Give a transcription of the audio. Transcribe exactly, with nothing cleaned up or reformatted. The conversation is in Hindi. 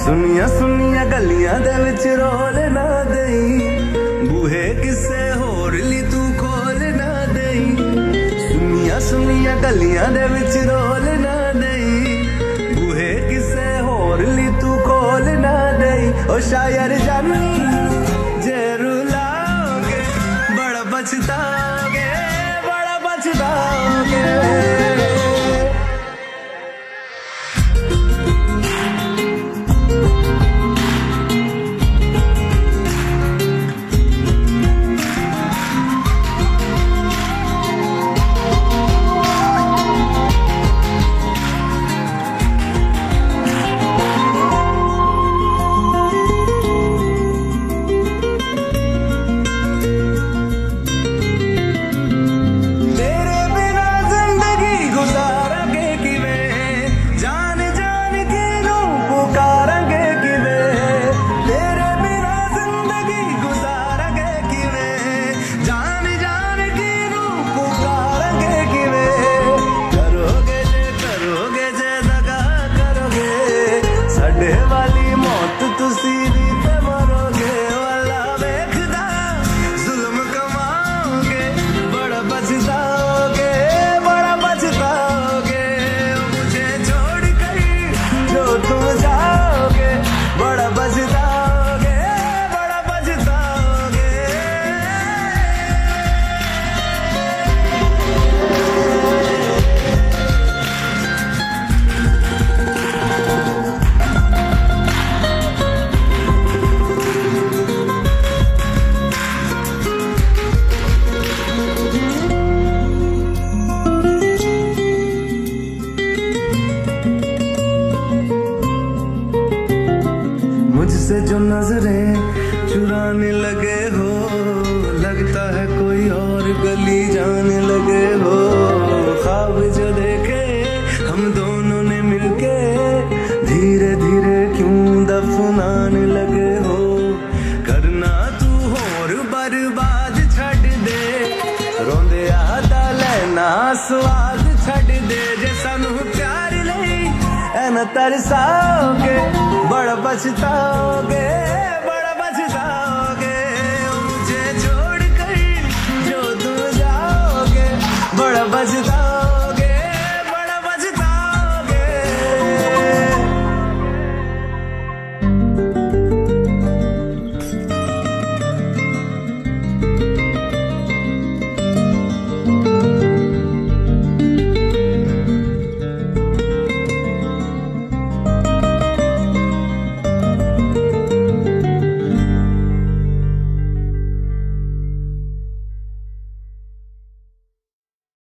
सुनिया सुनिया गलियां दे विच रोल ना देई, बूहे किसे होर ली तू खोल ना देई। सुनिया सुनिया गलियां दे विच रोल ना देई, बूहे किसे होर ली तू खोल ना देई। ओ शायर जानी जे रुलाओगे बड़ा पछताओगे, बड़ा पछताओगे। मुझसे जो नजरें चुराने लगे हो, लगता है कोई और गली जाने लगे हो। ख्वाब जो देखे हम दोनों ने मिलके, धीरे धीरे क्यों दफनाने लगे हो। करना तू होर बर्बाद छड़ दे, रोंदे आदा लेना स्वाद छड़ दे। जे सानू प्यार नहीं ऐ ना तरसाओगे, बड़ा पछताओगे, बड़ा पछताओगे। मुझे छोड़ कर जो तुम जाओगे, बड़ा पछताओगे।